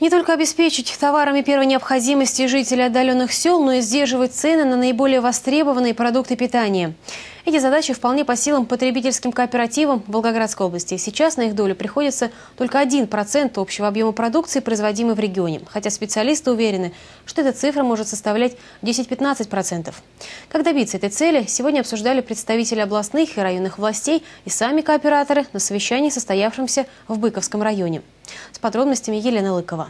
Не только обеспечить товарами первой необходимости жителей отдаленных сел, но и сдерживать цены на наиболее востребованные продукты питания. Эти задачи вполне по силам потребительским кооперативам Волгоградской области. Сейчас на их долю приходится только 1% общего объема продукции, производимой в регионе. Хотя специалисты уверены, что эта цифра может составлять 10-15%. Как добиться этой цели, сегодня обсуждали представители областных и районных властей и сами кооператоры на совещании, состоявшемся в Быковском районе. С подробностями Елена Лыкова.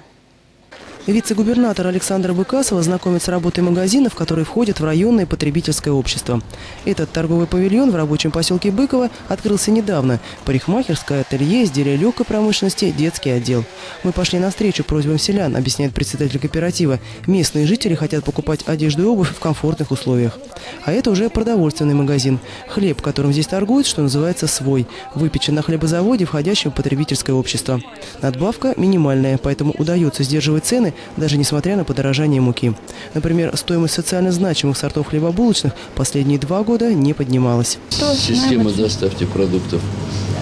Вице-губернатор Александр Выкасов знакомит с работой магазинов, которые входят в районное потребительское общество. Этот торговый павильон в рабочем поселке Быково открылся недавно. Парикмахерское, ателье, изделия легкой промышленности, детский отдел. «Мы пошли навстречу просьбам селян», объясняет председатель кооператива. Местные жители хотят покупать одежду и обувь в комфортных условиях. А это уже продовольственный магазин. Хлеб, которым здесь торгуют, что называется, свой. Выпечен на хлебозаводе, входящем в потребительское общество. Надбавка минимальная, поэтому удается сдерживать цены, даже несмотря на подорожание муки. Например, стоимость социально значимых сортов хлебобулочных последние 2 года не поднималась. Система доставки продуктов.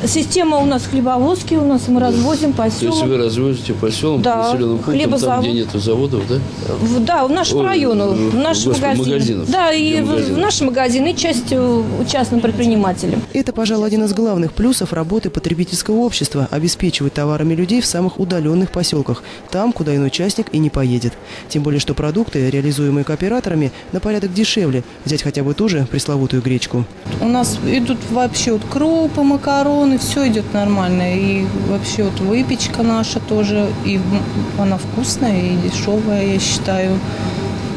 Система у нас хлебовозки, у нас мы развозим по селам. То есть вы развозите по селам, по населенным пунктам, там, где нет заводов, да? Да, в нашем районе, в нашем магазине. Да, и в нашем магазине, и часть частным предпринимателям. Это, пожалуй, один из главных плюсов работы потребительского общества – обеспечивать товарами людей в самых удаленных поселках, там, куда иной частник и не поедет. Тем более, что продукты, реализуемые кооператорами, на порядок дешевле. Взять хотя бы ту же пресловутую гречку. У нас идут вообще вот крупы, макароны. И все идет нормально. И вообще вот выпечка наша тоже. И она вкусная и дешевая, я считаю.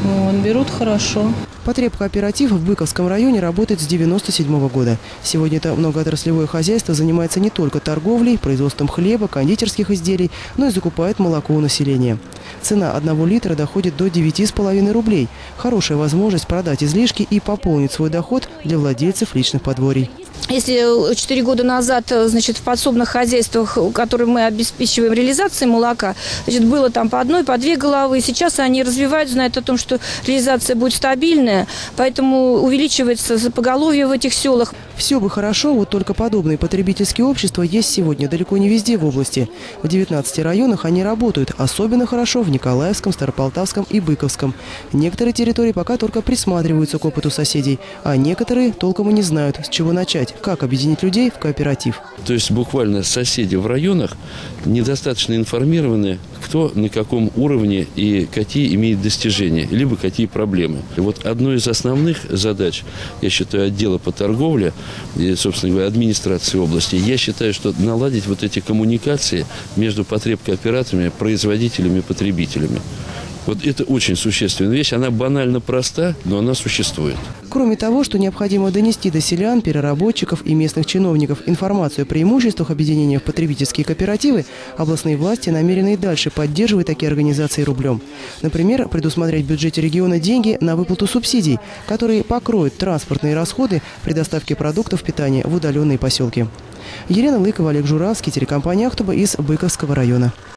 Вот, берут хорошо. Потребкооператив в Быковском районе работает с 1997 года. Сегодня это многоотраслевое хозяйство занимается не только торговлей, производством хлеба, кондитерских изделий, но и закупает молоко у населения. Цена 1 литра доходит до 9,5 рублей. Хорошая возможность продать излишки и пополнить свой доход для владельцев личных подворий. Если 4 года назад, значит, в подсобных хозяйствах, которые мы обеспечиваем реализацией молока, значит, было там по 1–2 головы, сейчас они развивают, знают о том, что реализация будет стабильная, поэтому увеличивается поголовье в этих селах. Все бы хорошо, вот только подобные потребительские общества есть сегодня далеко не везде в области. В 19 районах они работают, особенно хорошо в Николаевском, Старополтавском и Быковском. Некоторые территории пока только присматриваются к опыту соседей, а некоторые толком и не знают, с чего начать. Как объединить людей в кооператив? То есть буквально соседи в районах недостаточно информированы, кто на каком уровне и какие имеет достижения, либо какие проблемы. И вот одной из основных задач, я считаю, отдела по торговле и, собственно говоря, администрации области, я считаю, что наладить вот эти коммуникации между потребкооператорами, производителями и потребителями. Вот это очень существенная вещь. Она банально проста, но она существует. Кроме того, что необходимо донести до селян, переработчиков и местных чиновников информацию о преимуществах объединения в потребительские кооперативы, областные власти намерены и дальше поддерживать такие организации рублем. Например, предусмотреть в бюджете региона деньги на выплату субсидий, которые покроют транспортные расходы при доставке продуктов питания в удаленные поселки. Елена Лыкова, Олег Журавский, телекомпания «Ахтуба» из Быковского района.